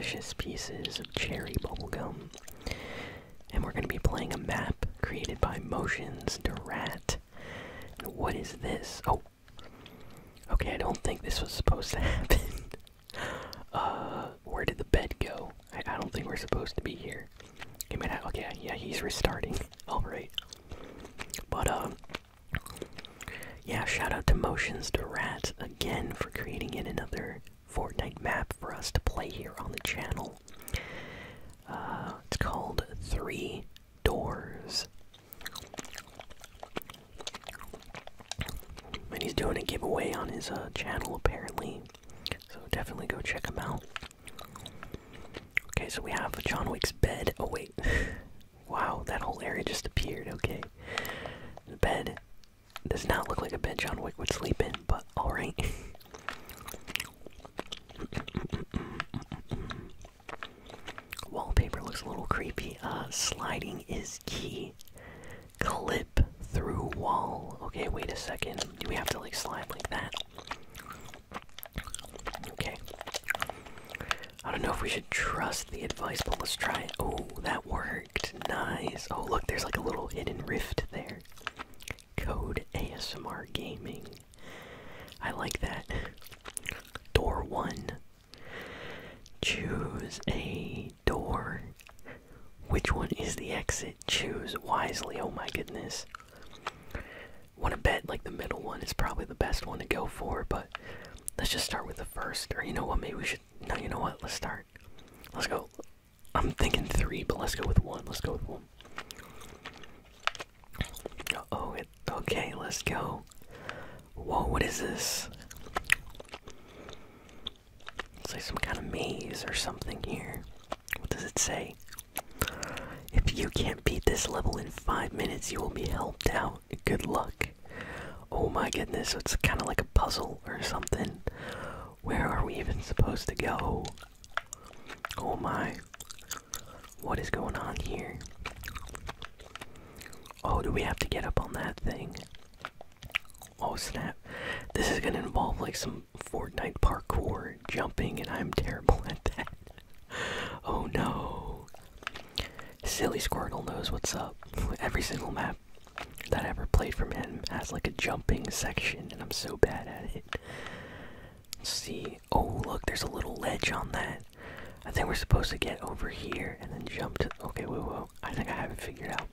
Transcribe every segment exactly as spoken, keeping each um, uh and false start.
delicious pieces of cherry bubblegum. And we're going to be playing a map created by Motions Durat. And what is this? Oh. Okay, I don't think this was supposed to happen. uh, where did the bed go? I, I don't think we're supposed to be here. Okay, man, I, okay yeah, he's restarting. Alright. But, um... yeah, shout out to Motions Durat again for creating yet another Fortnite map for us to play here on the channel. Uh, it's called Three Doors. And he's doing a giveaway on his uh, channel apparently, so definitely go check him out. Okay, so we have John Wick's bed. Oh wait, wow, that whole area just appeared. Okay, the bed does not look like a bed John Wick would sleep in, but alright. Wallpaper looks a little creepy. Uh, sliding is key. Clip through wall. Okay, wait a second. Do we have to, like, slide like that? Okay. I don't know if we should trust the advice, but let's try it. Oh, that worked. Nice. Oh, look, there's, like, a little hidden rift there. Code A S M R Gaming. I like that. Door one. Choose a door. Which one is the exit? Choose wisely. Oh my goodness. Wanna bet like the middle one is probably the best one to go for, but let's just start with the first. Or you know what, maybe we should, no, you know what, let's start. Let's go, I'm thinking three, but let's go with one, let's go with one. Uh-oh, it, okay, let's go. Whoa, what is this? It's like some kind of maze or something here. What does it say? If you can't beat this level in five minutes, you will be helped out. Good luck. Oh my goodness, so it's kind of like a puzzle or something. Where are we even supposed to go? Oh my. What is going on here? Oh, do we have to get up on that thing? Oh snap. This is gonna involve like some Fortnite parkour jumping, and I'm terrible at that. Oh no. Silly Squirtle knows what's up. Every single map that I ever played from him has like a jumping section, and I'm so bad at it. Let's see. Oh look, there's a little ledge on that. I think we're supposed to get over here and then jump to, okay, whoa, whoa. I think I have it figured out.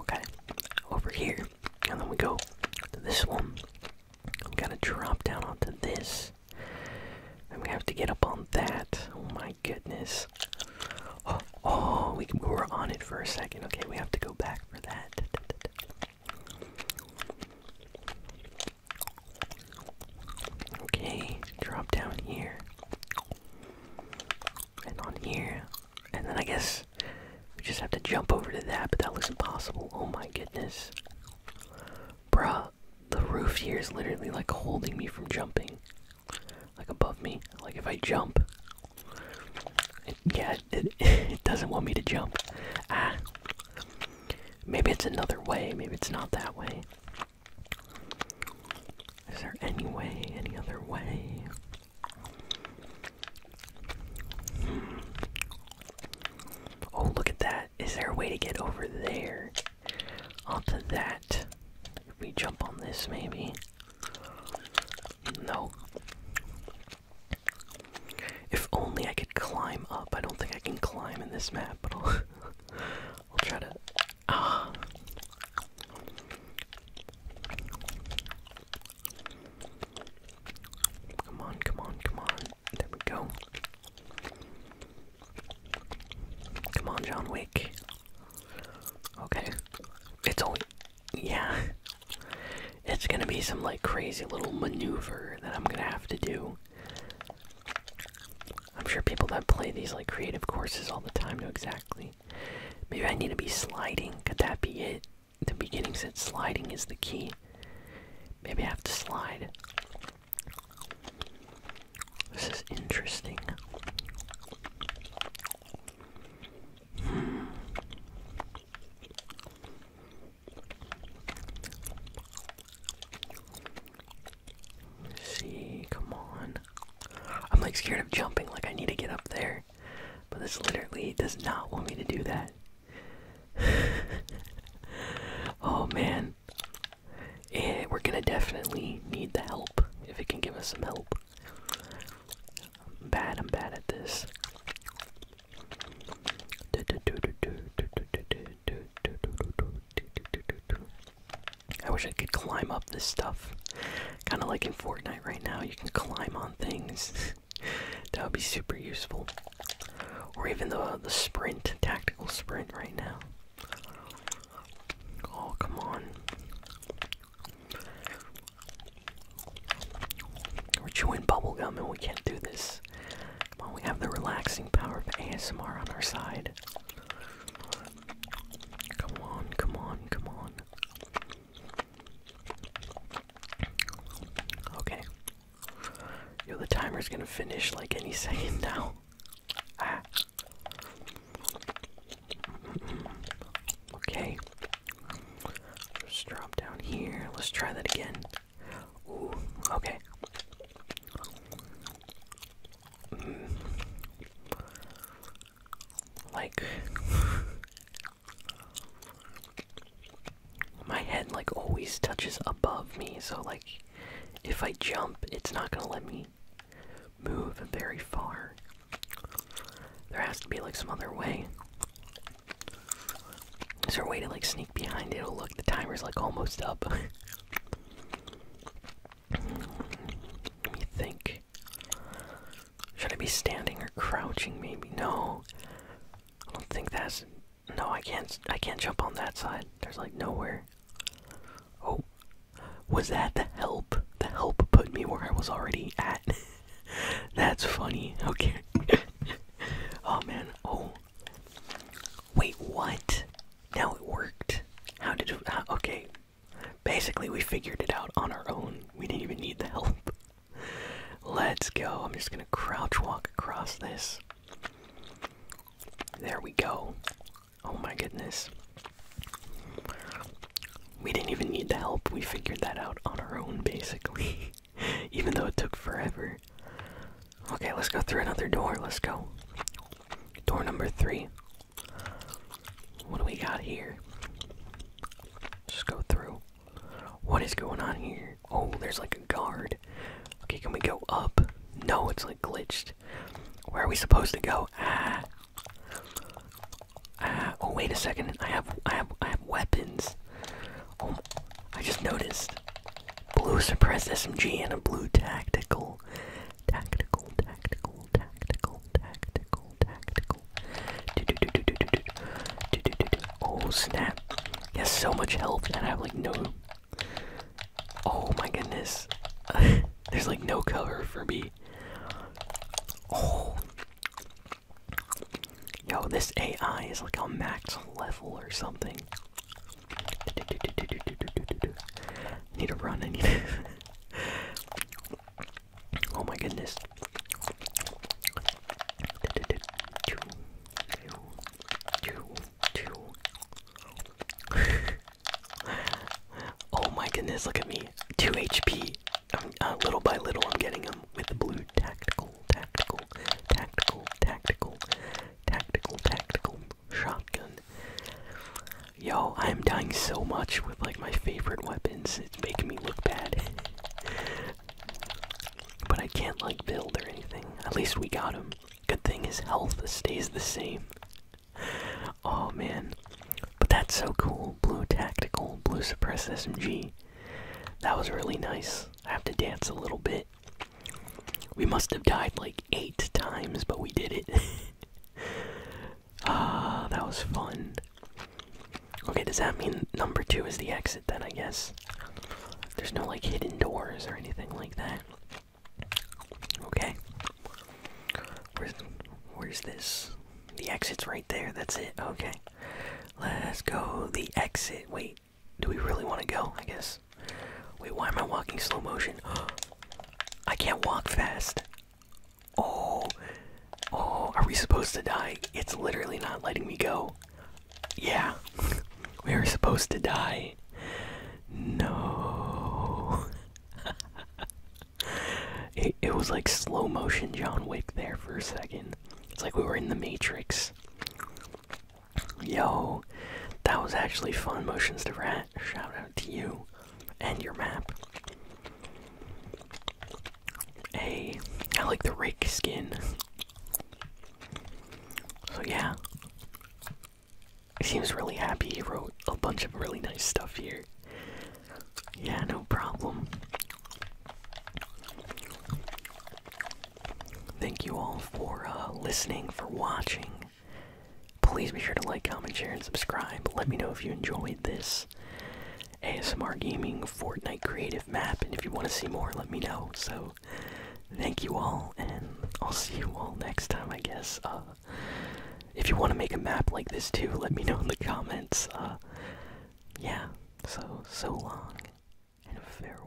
Okay, over here. And then we go to this one. I'm gonna drop down onto this. And we have to get up on that. Oh my goodness. Oh, oh we, we were on it for a second. Okay, we have to go back for that. Okay, drop down here. And on here. And then I guess we just have to jump over to that, but that looks impossible. Oh my goodness. Bruh, the roof here is literally like holding me from jumping, like above me. Like if I jump, it, yeah, it, it doesn't want me to jump. Ah, maybe it's another way, maybe it's not that way. Is there any way, any other way? Hmm. Oh, look at that. Is there a way to get over there, onto that? We jump on this, maybe. No. If only I could climb up. I don't think I can climb in this map, but I'll, I'll try to. Ah. Come on, come on, come on. There we go. Come on, John Wick. Okay. It's only. Yeah. It's gonna be some like crazy little maneuver that I'm gonna have to do. I'm sure people that play these like creative courses all the time know exactly. Maybe I need to be sliding. Could that be it? The beginning said sliding is the key. Maybe I have to slide. This is interesting. like scared of jumping, like I need to get up there. But this literally does not want me to do that. Oh man. And we're gonna definitely need the help, if it can give us some help. I'm bad, I'm bad at this. I wish I could climb up this stuff. Kind of like in Fortnite right now, you can climb on things. That would be super useful. Or even the, the sprint, tactical sprint right now. Oh, come on. We're chewing bubblegum and we can't do this. Come on, we have the relaxing power of A S M R on our side. Come on, come on, come on. Okay. Yo, the timer's gonna finish like any second now. Ah. Mm-mm. Okay. Let's drop down here. Let's try that again. Ooh, okay. Mm. Like my head like always touches above me, so like if I jump, it's not gonna let me move very far. There has to be like some other way. Is there a way to like sneak behind it? Oh look, the timer's like almost up. Let me think. Should I be standing or crouching maybe? No. I don't think that's... No, I can't, I can't jump on that side. There's like nowhere. Oh. Was that the help? The help put me where I was already at. That's funny. Okay. Oh man, oh. Wait, what? Now it worked. How did it, how, okay. Basically, we figured it out on our own. We didn't even need the help. Let's go. I'm just gonna crouch walk across this. There we go. Oh my goodness. We didn't even need the help. We figured that out on our own, basically. Even though it took forever. Okay, let's go through another door. Let's go. Door number three. What do we got here? Let's go through. What is going on here? Oh, there's like a guard. Okay, can we go up? No, it's like glitched. Where are we supposed to go? Ah. Ah. Oh, wait a second. I have, I have, I have weapons. Oh, I just noticed. Blue suppressed S M G and a blue tactical. Tactical. Oh snap, he has so much health and I have like no, oh my goodness, there's like no cover for me. Oh, yo, this A I is like on max level or something. I need to run, I need to, oh my goodness. Look at me, two H P, um, uh, little by little I'm getting them with the blue tactical, tactical, tactical, tactical, tactical, tactical, shotgun. Yo, I'm dying so much with like my favorite weapons, it's making me look bad. But I can't like build or anything, at least we got him. Good thing his health stays the same. Oh man, but that's so cool, blue tactical, blue suppressed S M G. That was really nice. I have to dance a little bit. We must have died like eight times, but we did it. Ah, uh, that was fun. Okay, does that mean number two is the exit then, I guess? There's no like hidden doors or anything like that. Okay. Where's, where's this? The exit's right there, that's it, okay. Let's go, the exit. Wait, do we really want to go, I guess? Wait, why am I walking slow motion? I can't walk fast. Oh. Oh, are we supposed to die? It's literally not letting me go. Yeah. We are supposed to die. No. it, it was like slow motion John Wick there for a second. It's like we were in the Matrix. Yo, that was actually fun, Motions Durat. Shout out to you and your map. Hey, I like the rake skin. So yeah, he seems really happy. He wrote a bunch of really nice stuff here. Yeah, no problem. Thank you all for uh, listening, for watching. Please be sure to like, comment, share, and subscribe. Let me know if you enjoyed this A S M R Gaming Fortnite Creative map, and if you want to see more, let me know. So, thank you all, and I'll see you all next time, I guess. Uh, if you want to make a map like this too, let me know in the comments. Uh, yeah, so, so long, and farewell.